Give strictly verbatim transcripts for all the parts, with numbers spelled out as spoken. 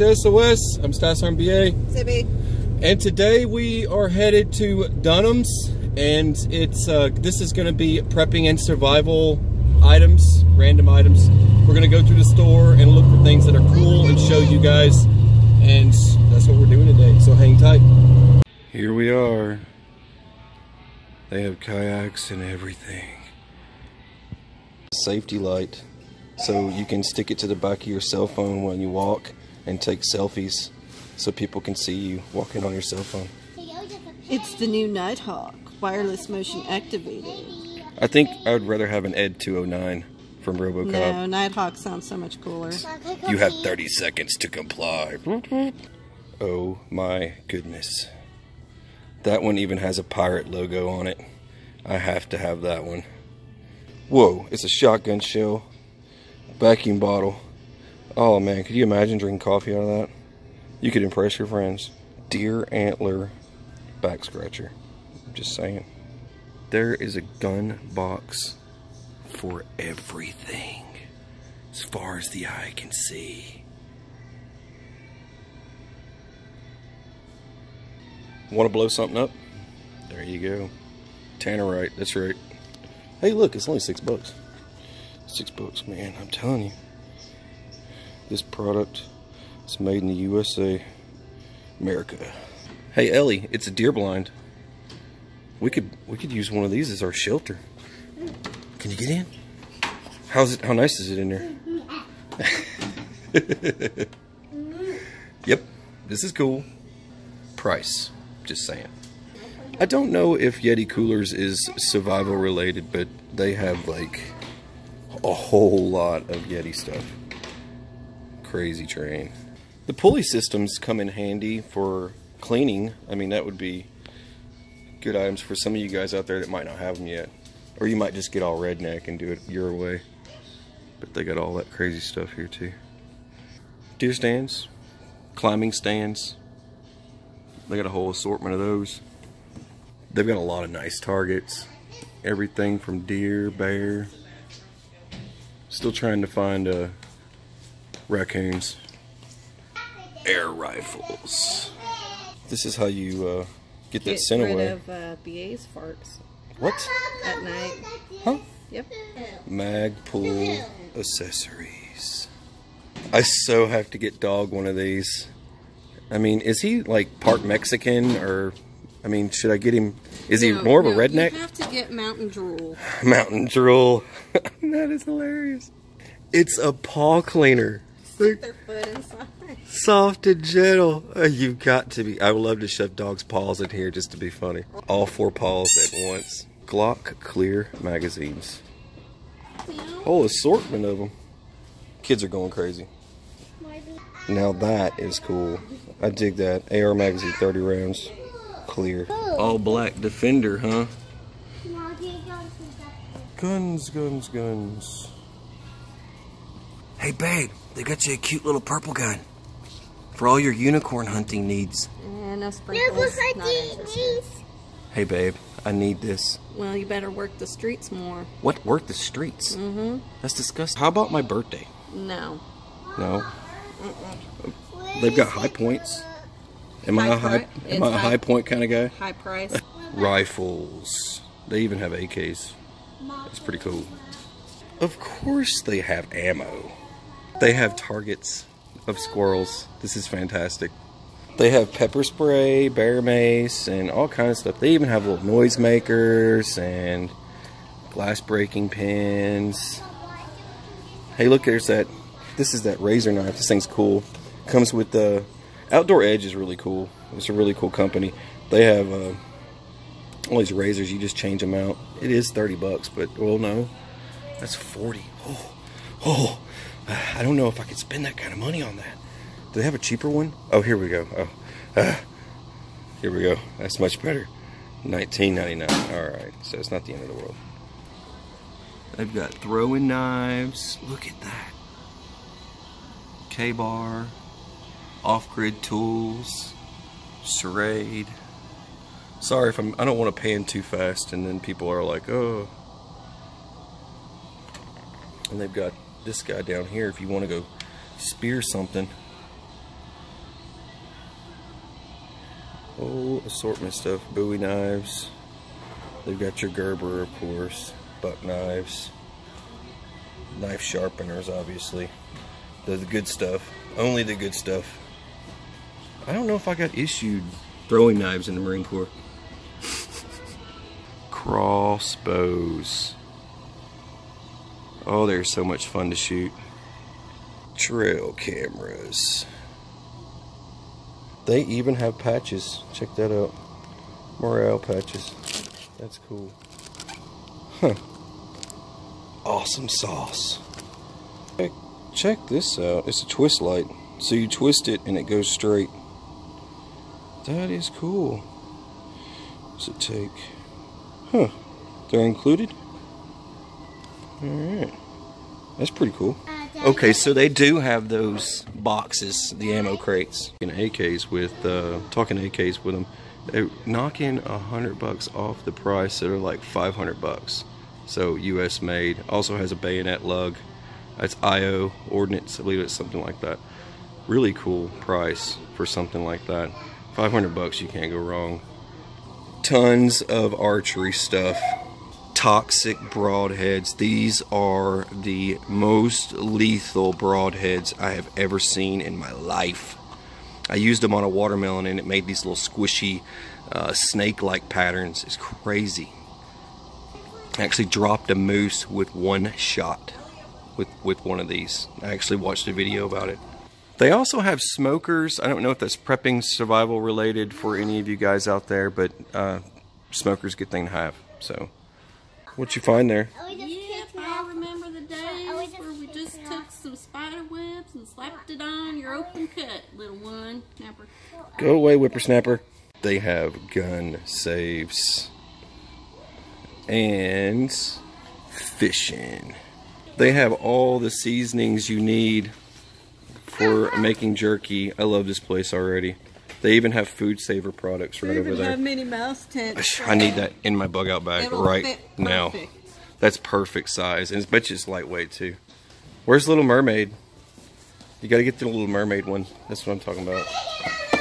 SOS. I'm Stas R M B A. And today we are headed to Dunham's, and it's uh, this is going to be prepping and survival items, random items. We're going to go through the store and look for things that are cool and show you guys, and that's what we're doing today, so hang tight. Here we are. They have kayaks and everything. Safety light, so you can stick it to the back of your cell phone when you walk and take selfies so people can see you walking on your cell phone. It's the new Nighthawk, wireless motion activated. I think I would rather have an Ed two oh nine from Robocop. No, Nighthawk sounds so much cooler. You have thirty seconds to comply. Oh my goodness. That one even has a pirate logo on it. I have to have that one. Whoa, it's a shotgun shell. Vacuum bottle. Oh man, could you imagine drinking coffee out of that? You could impress your friends. Deer antler back scratcher. I'm just saying. There is a gun box for everything, as far as the eye can see. Want to blow something up? There you go. Tannerite, that's right. Hey, look, it's only six bucks. Six bucks, man, I'm telling you. This product is made in the U S A, America. Hey, Ellie, it's a deer blind. We could we could use one of these as our shelter. Can you get in? How's it? How nice is it in there? Yep, this is cool. Price, just saying. I don't know if Yeti coolers is survival related, but they have like a whole lot of Yeti stuff. Crazy train. The pulley systems come in handy for cleaning. I mean, that would be good items for some of you guys out there that might not have them yet. Or you might just get all redneck and do it your way. But they got all that crazy stuff here too. Deer stands, climbing stands. They got a whole assortment of those. They've got a lot of nice targets. Everything from deer, bear. Still trying to find uh, raccoons. Air rifles. This is how you uh, get, get that scent away. Get rid of uh, B A's farts. What? At night. Huh? Yep. Magpul accessories. I so have to get Dog one of these. I mean, is he like part Mexican or... I mean, should I get him? Is no, he more no, of a redneck? You have to get Mountain Drool. Mountain Drool. That is hilarious. It's a paw cleaner. Stick their foot inside. Soft and gentle. Oh, you've got to be. I would love to shove Dog's paws in here just to be funny. All four paws at once. Glock clear magazines. Whole assortment of them. Kids are going crazy. Now that is cool. I dig that. A R magazine, thirty rounds. Clear. All black Defender, huh? Guns, guns, guns. Hey babe, they got you a cute little purple gun for all your unicorn hunting needs. Yeah, no sprinkles. Hey babe, I need this. Well, you better work the streets more. What? Work the streets? Mm-hmm. That's disgusting. How about my birthday? No. No? Mm-mm. They've got High Points. Am I a high, am I a high point kind of guy? High price. Rifles. They even have A Ks. That's pretty cool. Of course they have ammo. They have targets of squirrels. This is fantastic. They have pepper spray, bear mace, and all kinds of stuff. They even have little noise makers and glass breaking pins. Hey, look, there's that. This is that razor knife. This thing's cool. Comes with the... Outdoor Edge is really cool. It's a really cool company. They have uh, all these razors. You just change them out. It is thirty bucks, but, well, no. That's forty. Oh, oh. I don't know if I could spend that kind of money on that. Do they have a cheaper one? Oh, here we go. Oh, uh, here we go. That's much better. nineteen ninety-nine. All right, so it's not the end of the world. They've got throwing knives. Look at that. K-bar. Off-grid tools, Serrade. Sorry if I'm, I don't want to pan too fast and then people are like, oh. And they've got this guy down here if you want to go spear something. whole assortment of stuff. Bowie knives. They've got your Gerber, of course. Buck knives. Knife sharpeners, obviously. They're the good stuff. Only the good stuff. I don't know if I got issued throwing knives in the Marine Corps. Crossbows. Oh, they're so much fun to shoot. Trail cameras. They even have patches. Check that out. Morale patches. That's cool. Huh. Awesome sauce. Check, check this out. It's a twist light. So you twist it and it goes straight. That is cool. What's it take? Huh. They're included? Alright. That's pretty cool. Okay, so they do have those boxes, the ammo crates. And A Ks with, uh, talking A Ks with them. They're knocking a hundred bucks off the price that are like five hundred bucks. So U S made. Also has a bayonet lug. That's I O ordnance. I believe it's something like that. Really cool price for something like that. five hundred bucks, you can't go wrong. Tons of archery stuff. Toxic broadheads. These are the most lethal broadheads I have ever seen in my life. I used them on a watermelon and it made these little squishy uh, snake-like patterns. It's crazy. I actually dropped a moose with one shot with, with one of these. I actually watched a video about it. They also have smokers. I don't know if that's prepping survival related for any of you guys out there, but uh, smokers, good thing to have. So, what you find there? Yep, I remember the days where we just took some spider webs and slapped it on your open cut, little one. Snapper. Go away, whippersnapper. They have gun safes and fishing. They have all the seasonings you need for making jerky. I love this place already. They even have Food Saver products right over there. They even have Minnie Mouse tents. I need that in my bug out bag right now. That's perfect size. And I bet you it's lightweight too. Where's Little Mermaid? You gotta get the Little Mermaid one. That's what I'm talking about.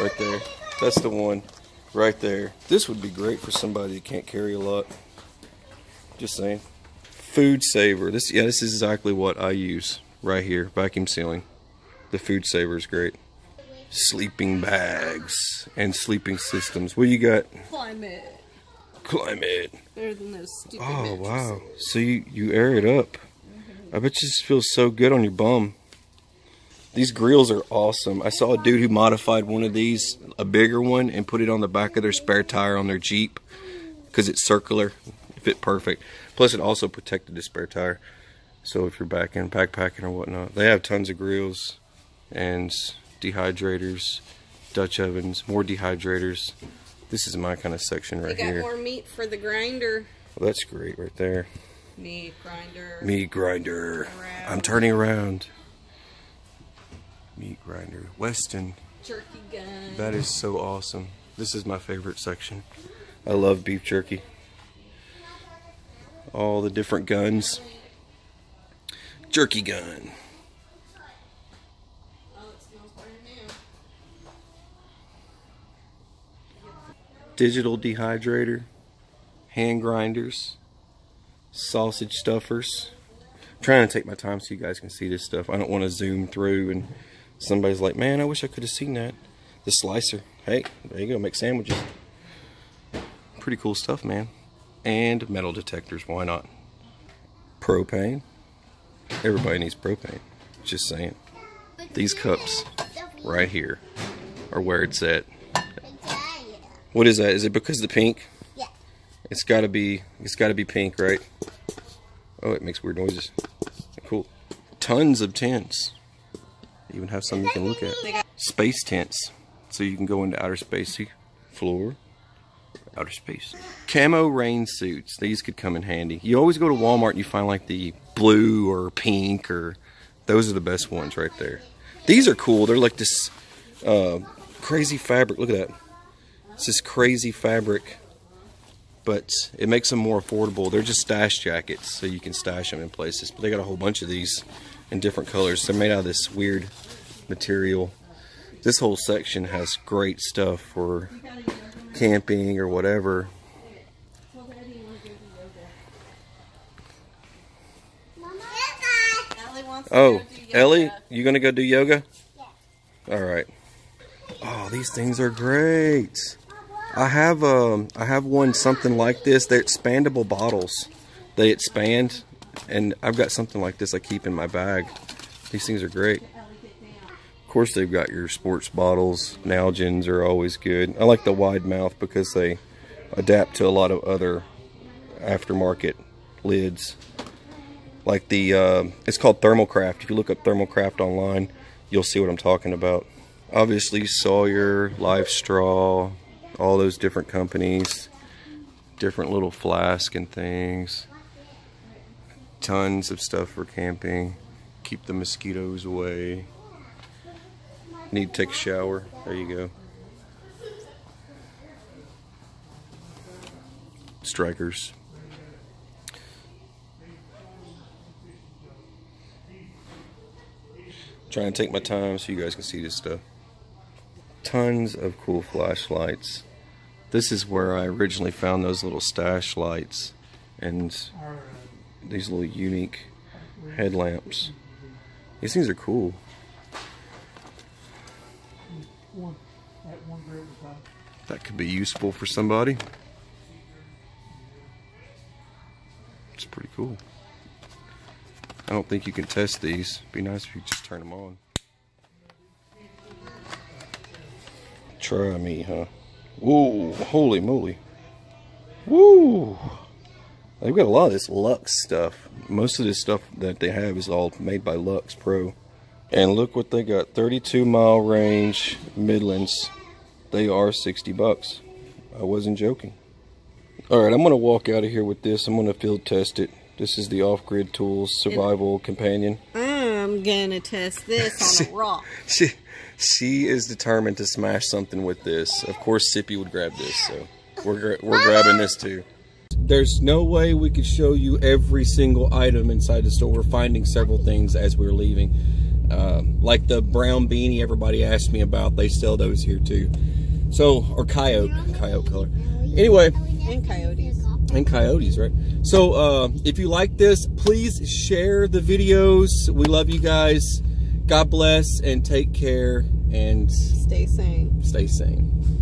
Right there. That's the one. Right there. This would be great for somebody that can't carry a lot. Just saying. Food Saver. This, yeah, this is exactly what I use right here. Vacuum sealing. The Food Saver is great. Sleeping bags and sleeping systems. What do you got? Climate. Climate. Better than those stupid mattresses. Oh, wow. So you, you air it up. Mm-hmm. I bet you just feel so good on your bum. These grills are awesome. I saw a dude who modified one of these, a bigger one, and put it on the back of their spare tire on their Jeep because it's circular. It fit perfect. Plus, it also protected the spare tire. So if you're back in backpacking or whatnot, they have tons of grills. And dehydrators, Dutch ovens, more dehydrators. This is my kind of section right here. You got here. More meat for the grinder. Well, that's great right there. Meat grinder. Meat grinder. Around. I'm turning around. Meat grinder. Weston. Jerky gun. That is so awesome. This is my favorite section. I love beef jerky. All the different guns. Jerky gun. Digital dehydrator, hand grinders, sausage stuffers. I'm trying to take my time so you guys can see this stuff. I don't want to zoom through and somebody's like, man, I wish I could have seen that. The slicer. Hey, there you go, make sandwiches. Pretty cool stuff, man. And metal detectors, why not? Propane. Everybody needs propane. Just saying. These cups right here are where it's at. What is that? Is it because of the pink? Yeah. It's gotta be it's gotta be pink, right? Oh, it makes weird noises. Cool. Tons of tents. They even have some you can look at. Space tents. So you can go into outer space floor. Outer space. Camo rain suits. These could come in handy. You always go to Walmart and you find like the blue or pink, or those are the best ones right there. These are cool. They're like this uh, crazy fabric. Look at that. It's this crazy fabric, but it makes them more affordable. They're just stash jackets, so you can stash them in places. But they got a whole bunch of these in different colors. They're made out of this weird material. This whole section has great stuff for camping or whatever. Oh, Ellie, you gonna go do yoga? Yeah. All right. Oh, these things are great. I have um, I have one something like this. They're expandable bottles. They expand, and I've got something like this I keep in my bag. These things are great. Of course, they've got your sports bottles. Nalgens are always good. I like the wide mouth because they adapt to a lot of other aftermarket lids. Like the, uh, it's called ThermalCraft. If you look up ThermalCraft online, you'll see what I'm talking about. Obviously, Sawyer, LifeStraw, all those different companies, different little flask and things. Tons of stuff for camping. Keep the mosquitoes away. Need to take a shower. There you go. Strikers. Trying to take my time so you guys can see this stuff. Tons of cool flashlights. This is where I originally found those little stash lights and these little unique headlamps. These things are cool. That could be useful for somebody. It's pretty cool. I don't think you can test these. It'd be nice if you just turn them on. Try me, huh? Whoa, holy moly. Woo! They've got a lot of this Lux stuff. Most of this stuff that they have is all made by Lux Pro. And look what they got. thirty-two mile range, Midlands. They are sixty bucks. I wasn't joking. Alright, I'm going to walk out of here with this. I'm going to field test it. This is the off-grid tools survival companion. I'm gonna test this on she, a rock. She, she is determined to smash something with this. Of course, Sippy would grab this, so we're we're grabbing this too. There's no way we could show you every single item inside the store. We're finding several things as we're leaving, uh, like the brown beanie everybody asked me about. They sell those here too. So, or coyote, coyote color. Anyway, and coyotes. And coyotes, right? So uh, if you like this, please share the videos. We love you guys. God bless and take care and stay sane. Stay sane.